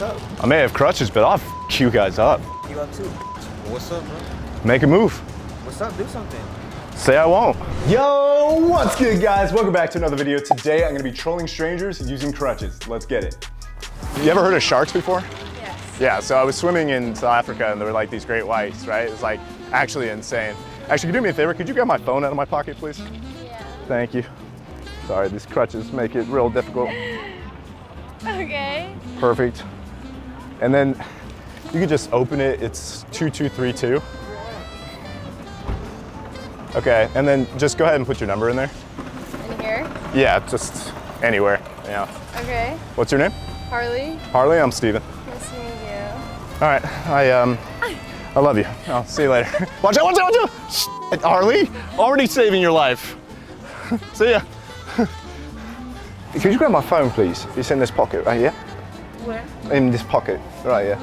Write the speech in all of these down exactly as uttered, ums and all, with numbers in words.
us up. I may have crutches, but I'll f you guys up. You up too. What's up, bro? Make a move. What's up? Do something. Say I won't. Yo, what's good, guys? Welcome back to another video. Today, I'm gonna be trolling strangers using crutches. Let's get it. You ever heard of sharks before? Yes. Yeah, so I was swimming in South Africa, and there were like these great whites, right? It's like actually insane. Actually, could you do me a favor? Could you grab my phone out of my pocket, please? Yeah. Thank you. Sorry, these crutches make it real difficult. Okay. Perfect. And then you can just open it. It's two two three two. Okay, and then just go ahead and put your number in there. In here? Yeah, just anywhere. Yeah. Okay. What's your name? Harley. Harley, I'm Steven. Nice to meet you. All right, I um, I love you. I'll see you later. Watch out! Watch out! Watch out! Shit, Harley, already saving your life. See ya. Could you grab my phone, please? It's in this pocket right here. Where? In this pocket right here.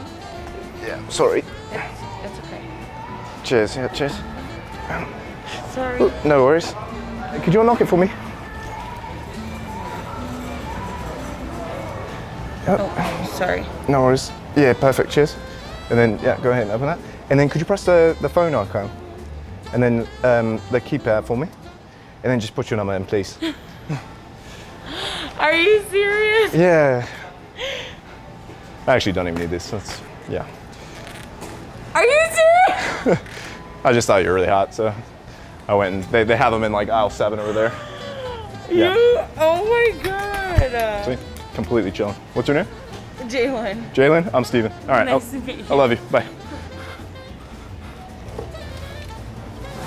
Yeah. Sorry. It's, it's okay. Cheers. Yeah. Cheers. Sorry. No worries. Could you unlock it for me? Yep. Oh, sorry. No worries. Yeah, perfect. Cheers. And then, yeah, go ahead and open that. And then could you press the, the phone icon? And then um, the keypad for me? And then just put your number in, please. Are you serious? Yeah. I actually don't even need this. That's, yeah. Are you serious? I just thought you were really hot, so. I went and they, they have them in like aisle seven over there. Yeah. You, oh my God. See, completely chilling. What's your name? Jalen. Jalen, I'm Steven. All right. Nice I'll, to meet you. I love you, bye.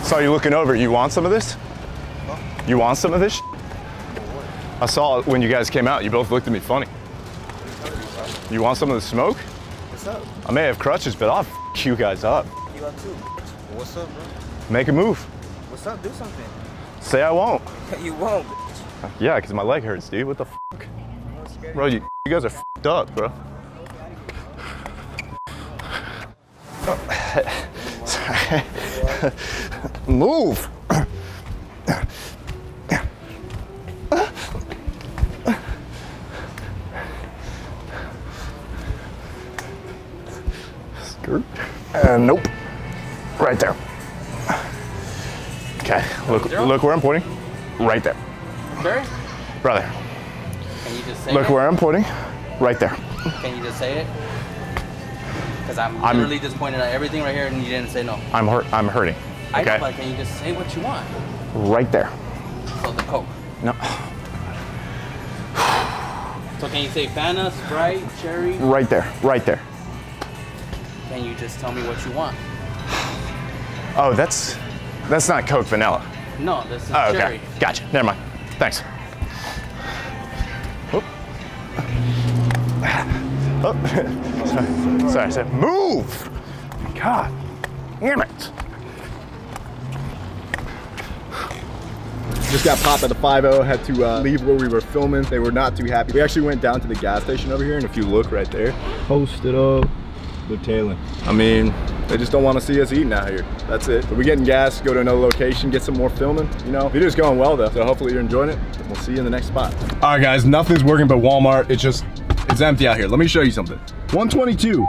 Saw you looking over, you want some of this? You want some of this? I saw it when you guys came out, you both looked at me funny. You want some of the smoke? What's up? I may have crutches, but I'll f you guys up. You up too. What's up, bro? Make a move. What's up? Do something. Say I won't. You won't, bitch. Yeah, because my leg hurts, dude. What the fuck? Bro, you, you guys are f***ed up, bro. Sorry. Move. Skirt. Uh, nope. Right there. Okay, look, look where I'm pointing. Right there. Sure? Right there. Can you just say Look it? where I'm pointing. Right there. Can you just say it? Because I'm literally I'm, just pointing at everything right here and you didn't say no. I'm hurt. I'm hurting. I okay? know, but can you just say what you want? Right there. So the Coke. No. So can you say Fanta, Sprite, Cherry? Right there. Right there. Can you just tell me what you want? Oh, that's... That's not Coke Vanilla. No, this is oh, okay. Cherry. Gotcha. Never mind. Thanks. Oop. Oh. Sorry. Sorry. Sorry. Move! God damn it. Just got popped at a five oh, had to uh, leave where we were filming. They were not too happy. We actually went down to the gas station over here, and if you look right there, posted up. They're tailing. I mean, they just don't want to see us eating out here. That's it. But we're getting gas, go to another location, get some more filming. You know, video's going well though. So hopefully you're enjoying it. And we'll see you in the next spot. All right, guys, nothing's working but Walmart. It's just, it's empty out here. Let me show you something. one twenty-two.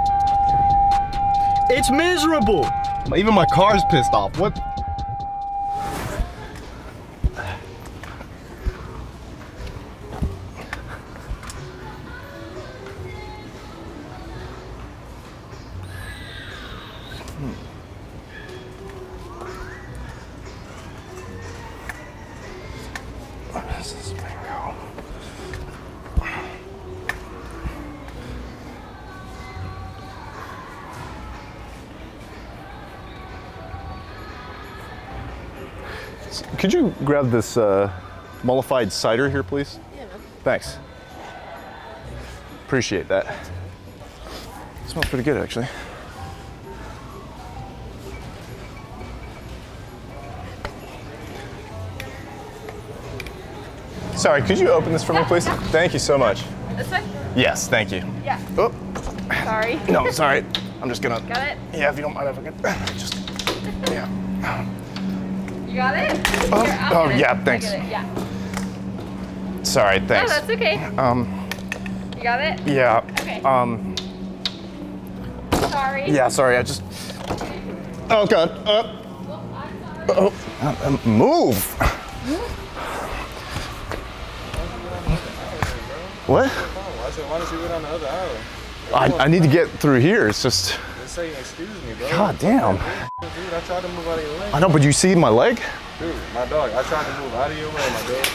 It's miserable. Even my car's pissed off. What? Could you grab this uh, mollified cider here, please? Yeah. Thanks. Appreciate that. It smells pretty good, actually. Sorry, could you open this for me, please? Thank you so much. This way? Yes, thank you. Yeah. Oh. Sorry. No, it's all right. I'm just gonna. Got it? Yeah, if you don't mind, if I could. Just. Yeah. You got it? Oh, Here, oh it. yeah, thanks. It, yeah. Sorry, thanks. No, that's okay. Um, you got it? Yeah. Okay. Um, sorry. Yeah, sorry, I just... Oh, God. Uh, oh, uh, move. What? Why don't you go down the other aisle? I, I need to get through here. It's just... Just say, excuse me, bro. God damn. Dude, I tried to move out of your leg. I know, but you see my leg? Dude, my dog, I tried to move out of your way, my dog.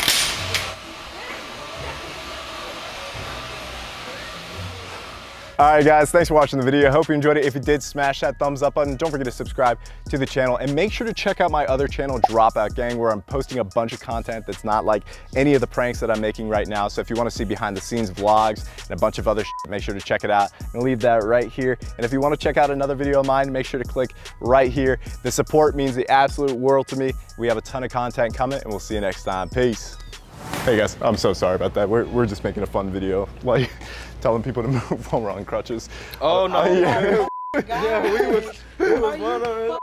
Alright guys, thanks for watching the video. Hope you enjoyed it. If you did, smash that thumbs up button. Don't forget to subscribe to the channel and make sure to check out my other channel, Dropout Gang, where I'm posting a bunch of content that's not like any of the pranks that I'm making right now. So if you want to see behind the scenes vlogs and a bunch of other shit, make sure to check it out. I'm gonna leave that right here. And if you want to check out another video of mine, make sure to click right here. The support means the absolute world to me. We have a ton of content coming and we'll see you next time. Peace. Hey guys, I'm so sorry about that. We're, we're just making a fun video. Like, telling people to move when we're on crutches. Oh, uh, no. Oh, yeah. Yeah, we was, we was one of it.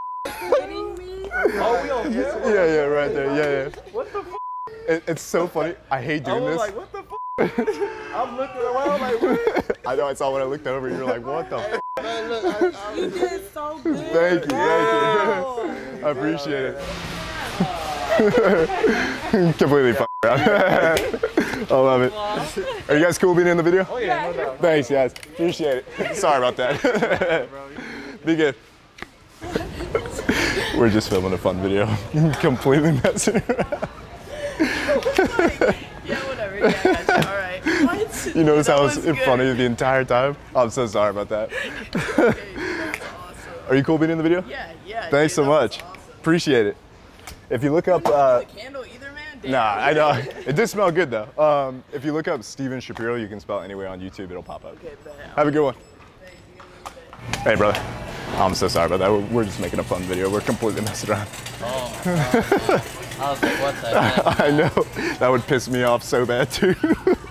Kidding me? Oh, we on here? Yeah, yeah, right there, yeah, yeah. What the f***? It, it's so funny. I hate doing this. I was this. Like, what the f***? I'm looking around like, what? I know, I saw when I looked over, you were like, what the f***? Man, look, I, I, you did so good. Thank you, wow. Thank you. I appreciate it. Completely f***ed around. I love it. Are you guys cool being in the video? Oh yeah, no doubt. Thanks guys, appreciate it. Sorry about that. Be good. We're just filming a fun video. Completely messing around. Yeah, whatever, yeah, gotcha. All right. What? You notice how I was in front of you the entire time? I'm so sorry about that. Okay, that's awesome. Are you cool being in the video? Yeah, yeah. Thanks dude, so much. Awesome. Appreciate it. If you look up, uh, candle either, man. Damn. Nah, I know. It did smell good though. Um, if you look up Steven Shapiro, you can spell anyway on YouTube. It'll pop up. Okay, have a good one. Hey, brother. I'm so sorry about that. We're, we're just making a fun video. We're completely messing around. Oh, my God. I was like, what's that? I know. That would piss me off so bad too.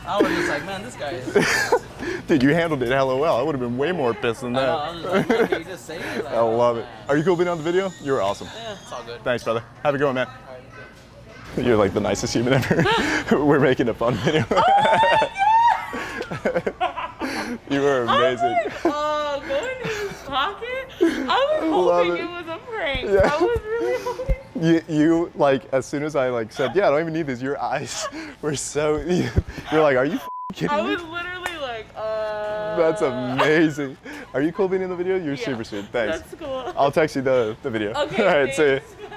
I was just like, man, this guy is. Dude, you handled it lol. I would have been way more pissed than that. I, know, I, was like, you just say it? Like, I love it. Are you cool being on the video? You were awesome. Yeah, it's all good. Thanks, brother. Have a good one, man. Right, you're like the nicest human ever. We're making a fun video. Oh you were amazing. Oh, like, uh, going to his pocket? I was I hoping it. it was a prank. Yeah. I was really hoping. You, you, like, as soon as I, like, said, yeah, I don't even need this, your eyes were so, you, you're like, are you kidding me? I was literally. Uh, That's amazing. Are you cool being in the video? You're yeah, super sweet. Thanks. That's cool. I'll text you the, the video. Okay. All right, thanks. See you.